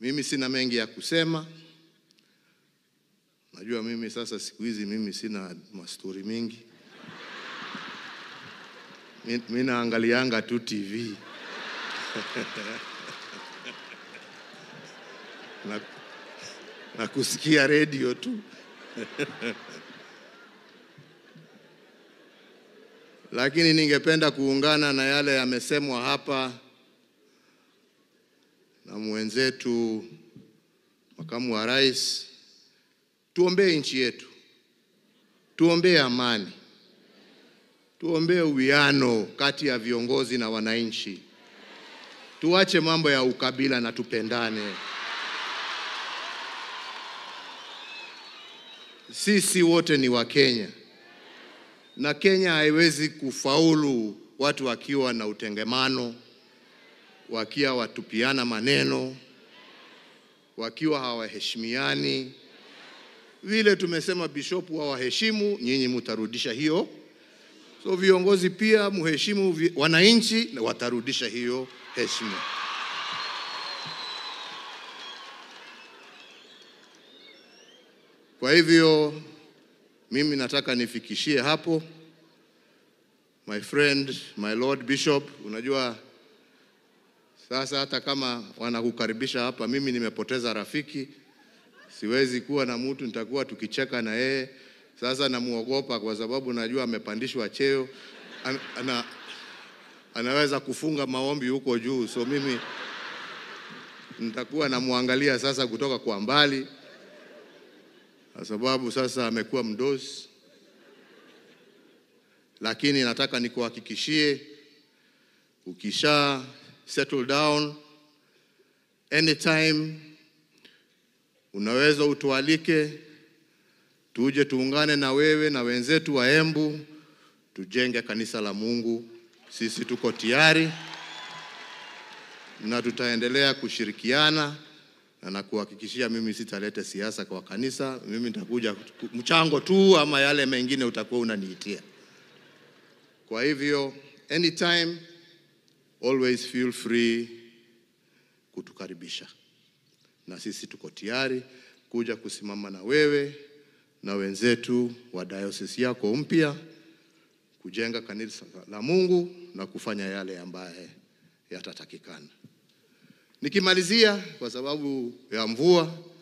Mimi sina mengi ya kusema. Najua mimi sasa siku hizi mimi sina mastori mingi. Mimi naangalianga tu TV. na kusikia radio tu. Lakini ningependa kuungana na yale yamesemwa hapa na mwenzetu makamu wa rais. Tuombee nchi yetu. Tuombee amani. Tuombee uwiano kati ya viongozi na wananchi. Tuache mambo ya ukabila na tupendane. Sisi wote ni wa Kenya. Na Kenya haiwezi kufaulu watu wakiwa na utengemano, wakiwa watupiana maneno, wakiwa hawaheshimiani. Vile tumesema bishopu hawaheshimu, nyinyi mtarudisha hiyo. So viongozi pia mheshimu wananchi, na watarudisha hiyo heshima. Kwa hivyo mimi nataka nifikishie hapo. My friend, my Lord Bishop, unajua sasa hata kama wanakukaribisha hapa, mimi nimepoteza rafiki. Siwezi kuwa na mtu nitakuwa tukicheka na yeye. Sasa namuogopa kwa sababu najua amepandishwa cheo. Anaweza kufunga maombi huko juu. So mimi nitakuwa namuangalia sasa kutoka kwa mbali. Kwa sababu sasa amekuwa mdosi. Lakini nataka nikuhakikishie, ukisha settle down, anytime unaweza utualike, tuje tuungane na wewe na wenzetu wa Embu, tujenge kanisa la Mungu. Sisi tuko tayari na tutaendelea kushirikiana. Na kuhakikishia mimi sitaleta siasa kwa kanisa. Mimi nitakuja mchango tu, ama yale mengine utakuwa unaniitia. Kwa hivyo anytime, always feel free kutukaribisha. Na sisi tuko tayari kuja kusimama na wewe na wenzetu wa diocese yako mpya, kujenga kanisa la Mungu na kufanya yale ambaye yatatakikana. Nikimalizia kwa sababu ya mvua,